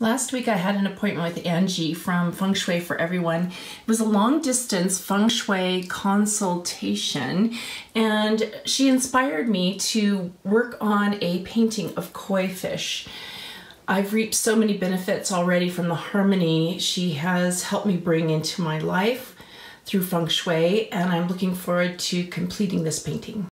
Last week I had an appointment with Angie from Feng Shui for Everyone. It was a long distance Feng Shui consultation, and she inspired me to work on a painting of koi fish. I've reaped so many benefits already from the harmony she has helped me bring into my life through Feng Shui, and I'm looking forward to completing this painting.